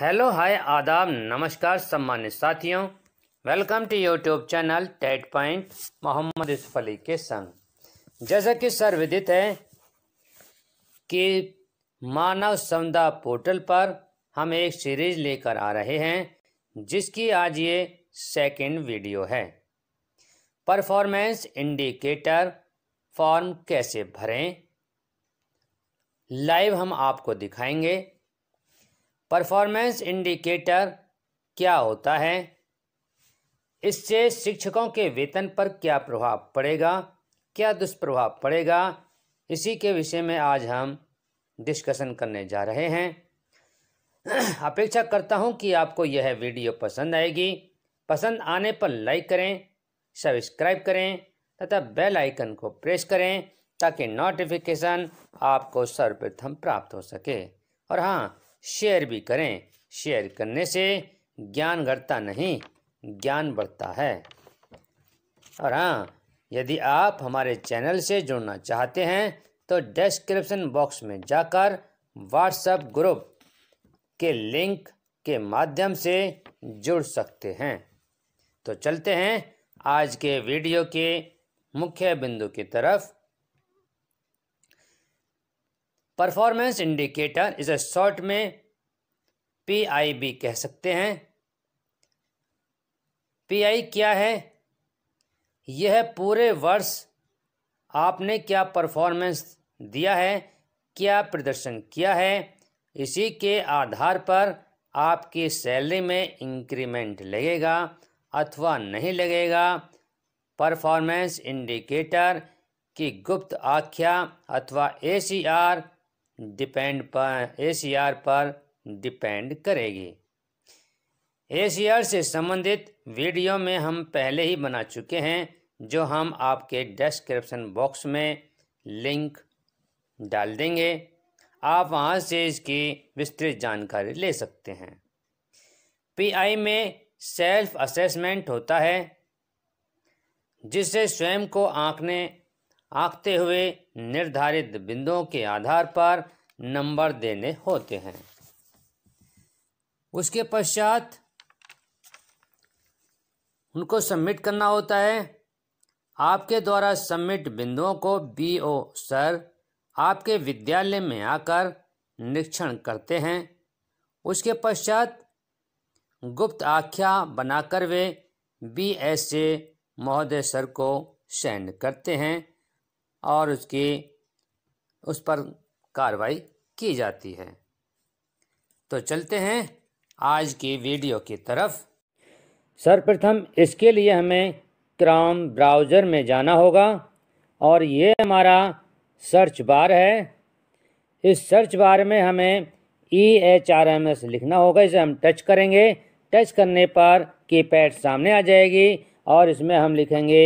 Hello hi आदाब नमस्कार सम्मानित साथियों, welcome to YouTube channel TET point Mohammad Yusuf Ali के संग। जैसा कि सर्वविदित है कि मानव संपदा पोर्टल पर हम एक सीरीज लेकर आ रहे हैं जिसकी आज ये सेकंड वीडियो है। परफॉर्मेंस इंडिकेटर फॉर्म कैसे भरें, लाइव हम आपको दिखाएंगे। परफॉर्मेंस इंडिकेटर क्या होता है, इससे शिक्षकों के वेतन पर क्या प्रभाव पड़ेगा, क्या दुष्प्रभाव पड़ेगा, इसी के विषय में आज हम डिस्कशन करने जा रहे हैं। अपेक्षा करता हूं कि आपको यह वीडियो पसंद आएगी। पसंद आने पर लाइक करें, सब्सक्राइब करें तथा बेल आइकन को प्रेस करें ताकि नोटिफिकेशन आपको सर्वप्रथम प्राप्त हो सके। और हाँ, शेयर भी करें। शेयर करने से ज्ञान घटता नहीं, ज्ञान बढ़ता है। और हाँ, यदि आप हमारे चैनल से जुड़ना चाहते हैं तो डिस्क्रिप्शन बॉक्स में जाकर व्हाट्सएप ग्रुप के लिंक के माध्यम से जुड़ सकते हैं। तो चलते हैं आज के वीडियो के मुख्य बिंदु की तरफ। परफॉर्मेंस इंडिकेटर इसे शॉर्ट में पीआई भी कह सकते हैं। पीआई क्या है? यह पूरे वर्ष आपने क्या परफॉर्मेंस दिया है, क्या प्रदर्शन किया है, इसी के आधार पर आपकी सैलरी में इंक्रीमेंट लगेगा अथवा नहीं लगेगा। परफॉर्मेंस इंडिकेटर की गुप्त आख्या अथवा एसीआर पर डिपेंड करेगी। एसीआर से संबंधित वीडियो में हम पहले ही बना चुके हैं, जो हम आपके डिस्क्रिप्शन बॉक्स में लिंक डाल देंगे। आप वहां से इसकी विस्तृत जानकारी ले सकते हैं। पीआई में सेल्फ असेसमेंट होता है, जिससे स्वयं को आंकते हुए निर्धारित बिंदुओं के आधार पर नंबर देने होते हैं। उसके पश्चात उनको सबमिट करना होता है। आपके द्वारा सबमिट बिंदुओं को बीओ सर आपके विद्यालय में आकर निरीक्षण करते हैं। उसके पश्चात गुप्त आख्या बनाकर वे बीएसए महोदय सर को सेंड करते हैं और उस पर कार्रवाई की जाती है। तो चलते हैं आज की वीडियो की तरफ। सर्वप्रथम इसके लिए हमें क्रोम ब्राउज़र में जाना होगा और ये हमारा सर्च बार है। इस सर्च बार में हमें EHRMS लिखना होगा। इसे हम टच करेंगे। टच करने पर कीपैड सामने आ जाएगी और इसमें हम लिखेंगे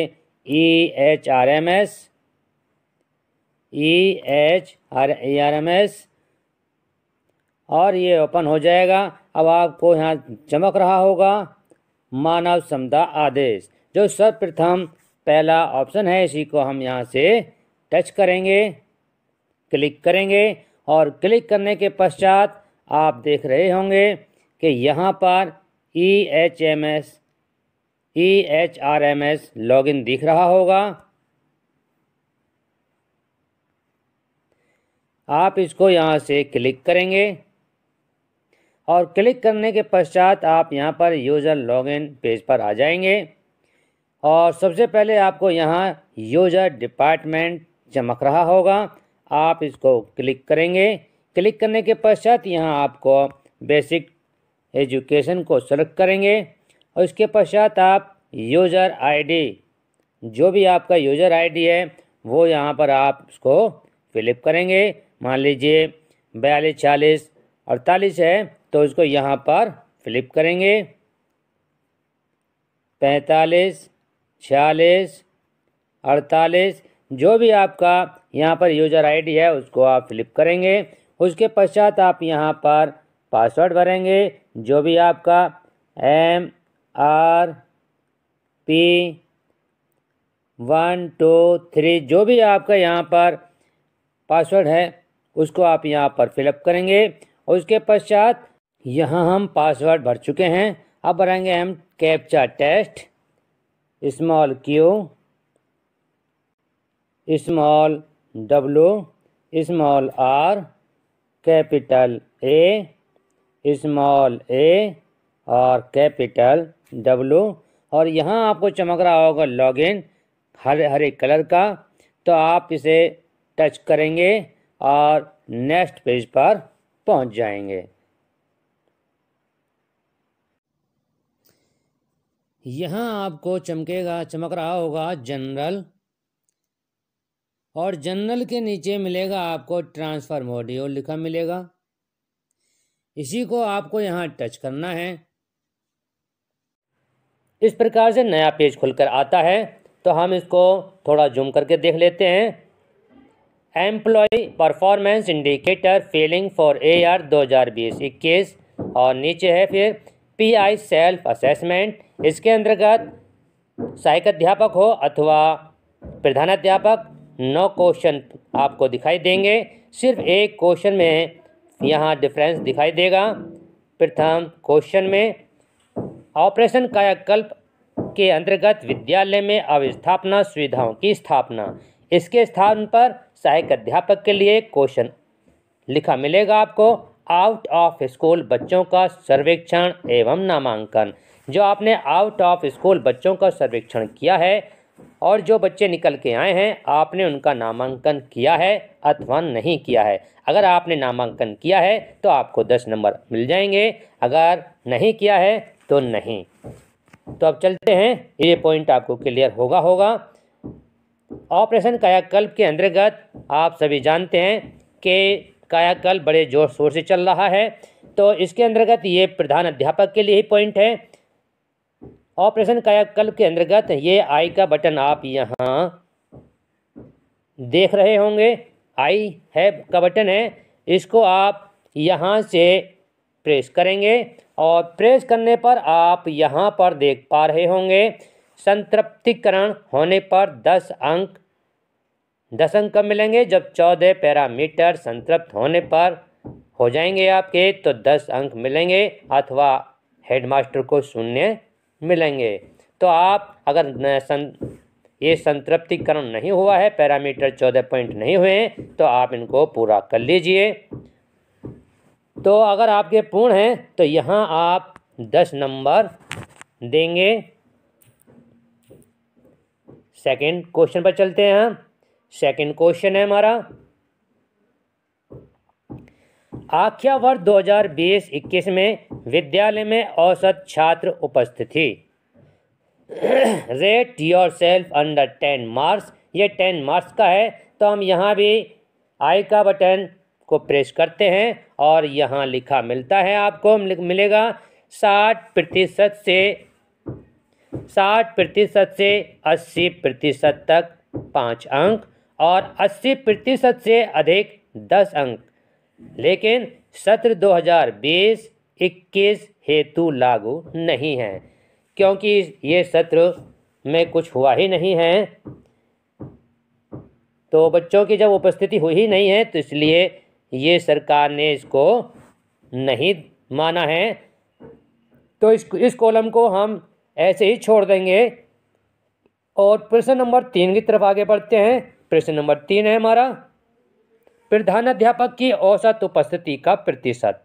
EHRMS और ये ओपन हो जाएगा। अब आपको यहाँ चमक रहा होगा मानव संपदा आदेश, जो सर्वप्रथम पहला ऑप्शन है। इसी को हम यहाँ से टच करेंगे, क्लिक करेंगे और क्लिक करने के पश्चात आप देख रहे होंगे कि यहाँ पर EHRMS लॉगिन दिख रहा होगा। आप इसको यहाँ से क्लिक करेंगे और क्लिक करने के पश्चात आप यहाँ पर यूज़र लॉगिन पेज पर आ जाएंगे और सबसे पहले आपको यहाँ यूज़र डिपार्टमेंट चमक रहा होगा। आप इसको क्लिक करेंगे। क्लिक करने के पश्चात यहाँ आपको बेसिक एजुकेशन को सेलेक्ट करेंगे और इसके पश्चात आप यूज़र आईडी, जो भी आपका यूज़र आईडी है वो यहाँ पर आप उसको फिलिप करेंगे। मान लीजिए 42, 46, 48 है तो इसको यहाँ पर फ्लिप करेंगे। 45, 46, 48 जो भी आपका यहाँ पर यूज़र आईडी है उसको आप फ्लिप करेंगे। उसके पश्चात आप यहाँ पर पासवर्ड भरेंगे, जो भी आपका MRP 123 जो भी आपका यहाँ पर पासवर्ड है उसको आप यहाँ पर फिलअप करेंगे। और उसके पश्चात यहाँ हम पासवर्ड भर चुके हैं। अब भरेंगे हम captcha test, small Q, small W, small R, capital A, small A और कैपिटल डब्लू। और यहाँ आपको चमक रहा होगा लॉगिन हरे कलर का, तो आप इसे टच करेंगे और नेक्स्ट पेज पर पहुँच जाएंगे। यहाँ आपको चमक रहा होगा जनरल, और जनरल के नीचे मिलेगा आपको ट्रांसफर मॉड्यूल लिखा मिलेगा, इसी को आपको यहाँ टच करना है। इस प्रकार से नया पेज खुलकर आता है, तो हम इसको थोड़ा जूम करके देख लेते हैं। Employ performance indicator filling for year 2020-21 और नीचे है फिर पीआई सेल्फ असेसमेंट। इसके अंतर्गत सहायक अध्यापक हो अथवा प्रधानाध्यापक 9 क्वेश्चन आपको दिखाई देंगे। सिर्फ एक क्वेश्चन में यहाँ डिफरेंस दिखाई देगा। प्रथम क्वेश्चन में ऑपरेशन कायाकल्प के अंतर्गत विद्यालय में अवस्थापना सुविधाओं की स्थापना, इसके स्थान पर सहायक अध्यापक के लिए क्वेश्चन लिखा मिलेगा आपको। आउट ऑफ स्कूल बच्चों का सर्वेक्षण एवं नामांकन, जो आपने आउट ऑफ स्कूल बच्चों का सर्वेक्षण किया है और जो बच्चे निकल के आए हैं, आपने उनका नामांकन किया है अथवा नहीं किया है। अगर आपने नामांकन किया है तो आपको 10 नंबर मिल जाएंगे, अगर नहीं किया है तो नहीं। तो अब चलते हैं, ये पॉइंट आपको क्लियर होगा। ऑपरेशन कायाकल्प के अंतर्गत आप सभी जानते हैं कि कायाकल्प बड़े जोर शोर से चल रहा है, तो इसके अंतर्गत ये प्रधान अध्यापक के लिए ही पॉइंट है। ऑपरेशन कायाकल्प के अंतर्गत ये आई का बटन आप यहाँ देख रहे होंगे, आई है का बटन है, इसको आप यहाँ से प्रेस करेंगे और प्रेस करने पर आप यहाँ पर देख पा रहे होंगे संतृप्तिकरण होने पर 10 अंक मिलेंगे। जब 14 पैरामीटर संतृप्त होने पर हो जाएंगे आपके तो 10 अंक मिलेंगे अथवा हेडमास्टर को 0 मिलेंगे। तो आप अगर ये संतृप्तिकरण नहीं हुआ है, पैरामीटर 14 पॉइंट नहीं हुए हैं, तो आप इनको पूरा कर लीजिए। तो अगर आपके पूर्ण हैं तो यहाँ आप 10 नंबर देंगे। सेकंड क्वेश्चन पर चलते हैं हम। सेकंड क्वेश्चन है हमारा आख्या वर्ष 2020-21 में विद्यालय में औसत छात्र उपस्थिति। Rate yourself under 10 marks, ये 10 मार्क्स का है, तो हम यहाँ भी आई का बटन को प्रेस करते हैं और यहाँ लिखा मिलता है आपको मिलेगा 60% से 80% तक 5 अंक और 80% से अधिक 10 अंक। लेकिन सत्र 2020-21 हेतु लागू नहीं है, क्योंकि ये सत्र में कुछ हुआ ही नहीं है, तो बच्चों की जब उपस्थिति हुई ही नहीं है तो इसलिए ये सरकार ने इसको नहीं माना है। तो इस कॉलम को हम ऐसे ही छोड़ देंगे और प्रश्न नंबर 3 की तरफ आगे बढ़ते हैं। प्रश्न नंबर 3 है हमारा प्रधानाध्यापक की औसत उपस्थिति का प्रतिशत।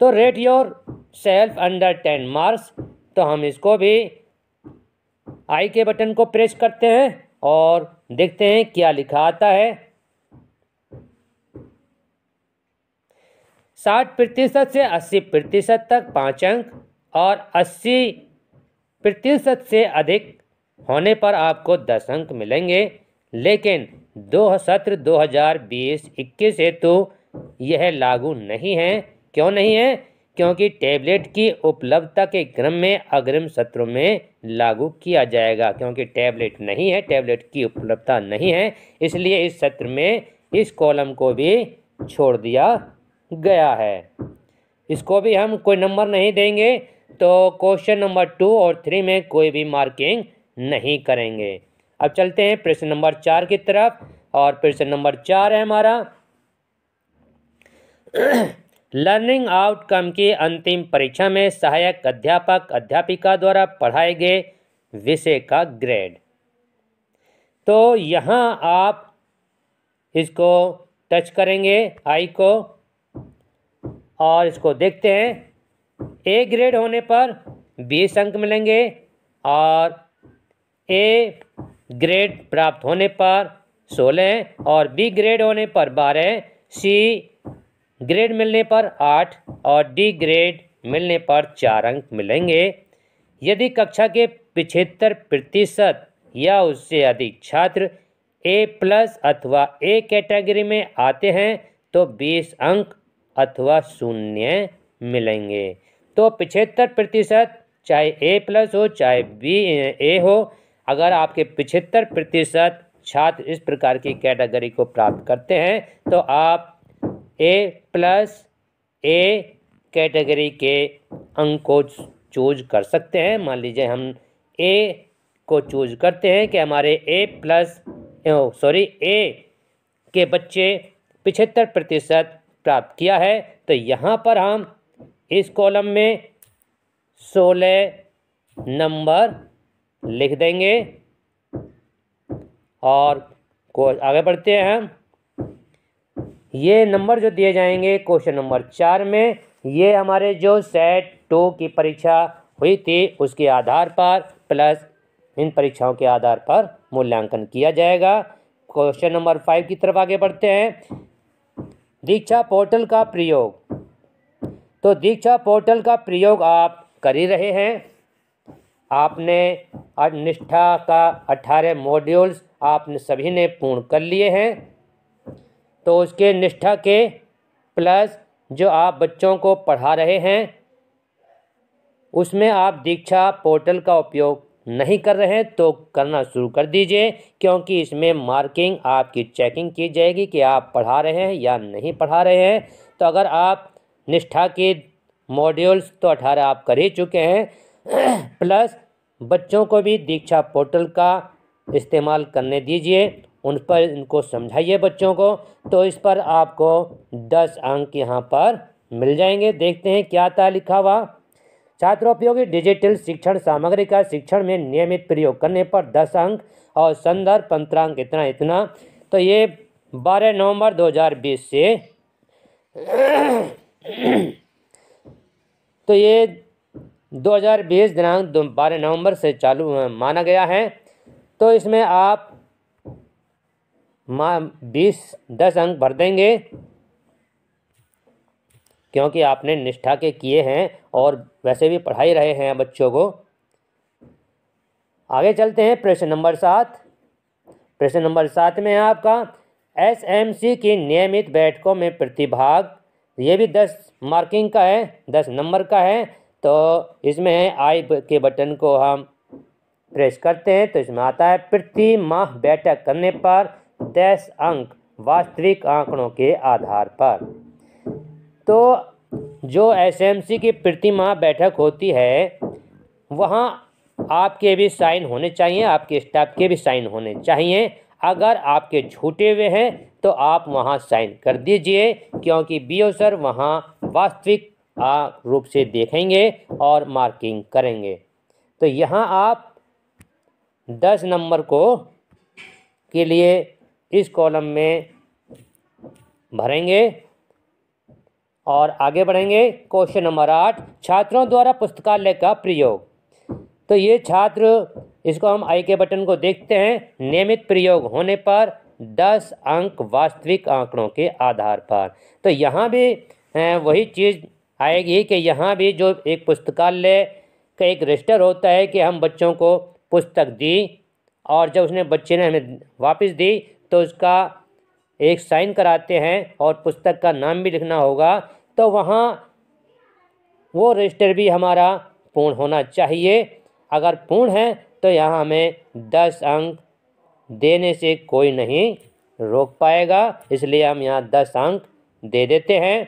तो rate yourself under 10 marks, तो हम इसको भी आई के बटन को प्रेस करते हैं और देखते हैं क्या लिखा आता है। 60% से 80% तक 5 अंक और 80% से अधिक होने पर आपको 10 अंक मिलेंगे। लेकिन सत्र 2020-21 हेतु यह लागू नहीं है। क्यों नहीं है? क्योंकि टैबलेट की उपलब्धता के क्रम में अग्रिम सत्रों में लागू किया जाएगा। क्योंकि टैबलेट नहीं है, टैबलेट की उपलब्धता नहीं है, इसलिए इस सत्र में इस कॉलम को भी छोड़ दिया गया है, इसको भी हम कोई नंबर नहीं देंगे। तो क्वेश्चन नंबर 2 और 3 में कोई भी मार्किंग नहीं करेंगे। अब चलते हैं प्रश्न नंबर 4 की तरफ और प्रश्न नंबर 4 है हमारा लर्निंग आउटकम की अंतिम परीक्षा में सहायक अध्यापक अध्यापिका द्वारा पढ़ाए गए विषय का ग्रेड। तो यहाँ आप इसको टच करेंगे आई को और इसको देखते हैं। ए ग्रेड होने पर 20 अंक मिलेंगे और ए ग्रेड प्राप्त होने पर 16 और बी ग्रेड होने पर 12, सी ग्रेड मिलने पर 8 और डी ग्रेड मिलने पर 4 अंक मिलेंगे। यदि कक्षा के 75% या उससे अधिक छात्र ए प्लस अथवा ए कैटेगरी में आते हैं तो 20 अंक अथवा 0 मिलेंगे। तो 75% चाहे ए प्लस हो चाहे बी ए हो, अगर आपके 75% छात्र इस प्रकार की कैटेगरी को प्राप्त करते हैं तो आप ए प्लस ए कैटेगरी के अंक को चूज कर सकते हैं। मान लीजिए हम ए को चूज करते हैं कि हमारे ए के बच्चे 75% प्राप्त किया है, तो यहाँ पर हम इस कॉलम में 16 नंबर लिख देंगे और आगे बढ़ते हैं हम। ये नंबर जो दिए जाएंगे क्वेश्चन नंबर 4 में, ये हमारे जो सेट 2 की परीक्षा हुई थी उसके आधार पर प्लस इन परीक्षाओं के आधार पर मूल्यांकन किया जाएगा। क्वेश्चन नंबर 5 की तरफ आगे बढ़ते हैं। दीक्षा पोर्टल का प्रयोग। तो दीक्षा पोर्टल का प्रयोग आप कर ही रहे हैं। आपने निष्ठा का 18 मॉड्यूल्स आपने सभी ने पूर्ण कर लिए हैं। तो उसके निष्ठा के प्लस जो आप बच्चों को पढ़ा रहे हैं उसमें आप दीक्षा पोर्टल का उपयोग नहीं कर रहे हैं तो करना शुरू कर दीजिए, क्योंकि इसमें मार्किंग आपकी चेकिंग की जाएगी कि आप पढ़ा रहे हैं या नहीं पढ़ा रहे हैं। तो अगर आप निष्ठा के मॉड्यूल्स तो 18 आप कर ही चुके हैं, प्लस बच्चों को भी दीक्षा पोर्टल का इस्तेमाल करने दीजिए, उन पर इनको समझाइए बच्चों को। तो इस पर आपको 10 अंक यहाँ पर मिल जाएंगे। देखते हैं क्या था लिखा हुआ। छात्रोपयोगी डिजिटल शिक्षण सामग्री का शिक्षण में नियमित प्रयोग करने पर 10 अंक और संदर्भ 15 अंक इतना इतना। तो ये 12 नवंबर 2020 से तो ये 2020 दिनांक 12 नवंबर से चालू माना गया है। तो इसमें आप 10 अंक भर देंगे क्योंकि आपने निष्ठा के किए हैं और वैसे भी पढ़ा ही रहे हैं बच्चों को। आगे चलते हैं प्रश्न नंबर 7। प्रश्न नंबर 7 में है आपका एसएमसी की नियमित बैठकों में प्रतिभाग। ये भी 10 मार्किंग का है, 10 नंबर का है। तो इसमें है आई के बटन को हम प्रेस करते हैं तो इसमें आता है प्रति माह बैठक करने पर 10 अंक वास्तविक आंकड़ों के आधार पर। तो जो एसएमसी की प्रति माह बैठक होती है वहाँ आपके भी साइन होने चाहिए, आपके स्टाफ के भी साइन होने चाहिए। अगर आपके छूटे हुए हैं तो आप वहाँ साइन कर दीजिए, क्योंकि बीओ सर वहाँ वास्तविक रूप से देखेंगे और मार्किंग करेंगे। तो यहाँ आप 10 नंबर को के लिए इस कॉलम में भरेंगे और आगे बढ़ेंगे। क्वेश्चन नंबर 8, छात्रों द्वारा पुस्तकालय का प्रयोग। तो ये छात्र, इसको हम आई के बटन को देखते हैं, नियमित प्रयोग होने पर 10 अंक वास्तविक आंकड़ों के आधार पर। तो यहाँ भी वही चीज़ आएगी कि यहाँ भी जो एक पुस्तकालय का एक रजिस्टर होता है कि हम बच्चों को पुस्तक दी और जब उसने बच्चे ने हमें वापस दी तो उसका एक साइन कराते हैं और पुस्तक का नाम भी लिखना होगा। तो वहाँ वो रजिस्टर भी हमारा पूर्ण होना चाहिए। अगर पूर्ण है तो यहाँ हमें 10 अंक देने से कोई नहीं रोक पाएगा, इसलिए हम यहाँ 10 अंक दे देते हैं।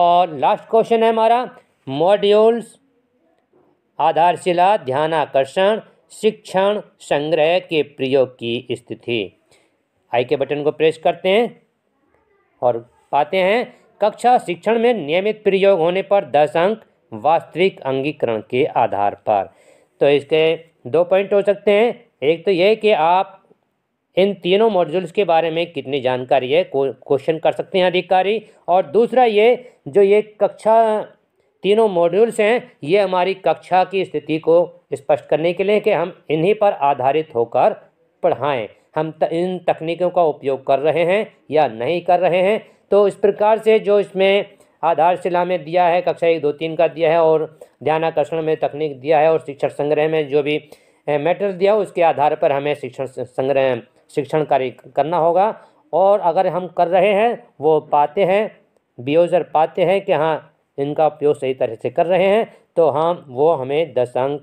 और लास्ट क्वेश्चन है हमारा मॉड्यूल्स आधारशिला ध्यानाकर्षण शिक्षण संग्रह के प्रयोग की स्थिति। आई के बटन को प्रेस करते हैं और पाते हैं कक्षा शिक्षण में नियमित प्रयोग होने पर 10 अंक वास्तविक अंगीकरण के आधार पर। तो इसके दो पॉइंट हो सकते हैं, एक तो यह कि आप इन तीनों मॉड्यूल्स के बारे में कितनी जानकारी है क्वेश्चन कर सकते हैं अधिकारी, और दूसरा ये जो ये कक्षा तीनों मॉड्यूल्स हैं ये हमारी कक्षा की स्थिति को स्पष्ट करने के लिए कि हम इन्हीं पर आधारित होकर पढ़ाएं, हम इन तकनीकों का उपयोग कर रहे हैं या नहीं कर रहे हैं। तो इस प्रकार से जो इसमें आधारशिला में दिया है कक्षा 1, 2, 3 का दिया है और ध्यानाकर्षण में तकनीक दिया है और शिक्षण संग्रह में जो भी मैटर दिया है उसके आधार पर हमें शिक्षण संग्रह शिक्षण कार्य करना होगा। और अगर हम कर रहे हैं वो पाते हैं बीओजर पाते हैं कि हाँ इनका उपयोग सही तरह से कर रहे हैं तो हम वो हमें 10 अंक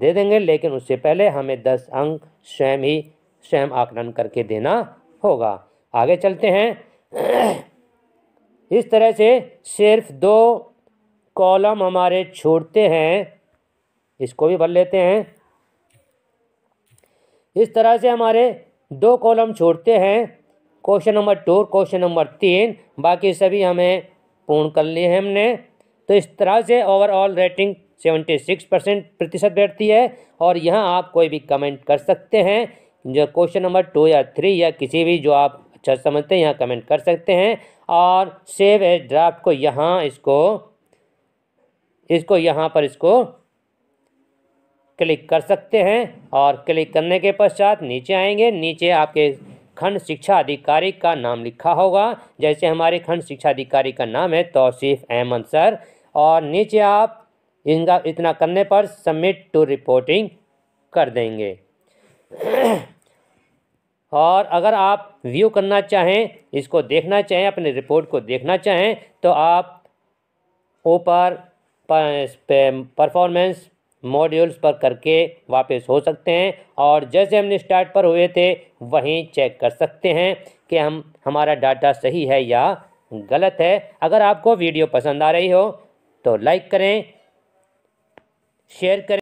दे देंगे, लेकिन उससे पहले हमें 10 अंक स्वयं आकलन करके देना होगा। आगे चलते हैं। इस तरह से सिर्फ 2 कॉलम हमारे छूटते हैं, इसको भी भर लेते हैं। इस तरह से हमारे 2 कॉलम छूटते हैं, क्वेश्चन नंबर 2, क्वेश्चन नंबर 3, बाकी सभी हमें पूर्ण कर लिए हैं हमने। तो इस तरह से ओवरऑल रेटिंग 76% बैठती है। और यहाँ आप कोई भी कमेंट कर सकते हैं, जो क्वेश्चन नंबर 2 या 3 या किसी भी जो आप अच्छा समझते हैं यहाँ कमेंट कर सकते हैं। और सेव एज ड्राफ्ट को यहाँ इसको यहाँ पर इसको क्लिक कर सकते हैं और क्लिक करने के पश्चात नीचे आएंगे, नीचे आपके खंड शिक्षा अधिकारी का नाम लिखा होगा। जैसे हमारे खंड शिक्षा अधिकारी का नाम है तौसीफ अहमद सर, और नीचे आप इनका इतना करने पर सबमिट टू रिपोर्टिंग कर देंगे। और अगर आप व्यू करना चाहें, इसको देखना चाहें, अपने रिपोर्ट को देखना चाहें, तो आप ऊपर परफॉर्मेंस मॉड्यूल्स पर करके वापस हो सकते हैं और जैसे हमने स्टार्ट पर हुए थे वहीं चेक कर सकते हैं कि हमारा डाटा सही है या गलत है। अगर आपको वीडियो पसंद आ रही हो तो लाइक करें, शेयर करें।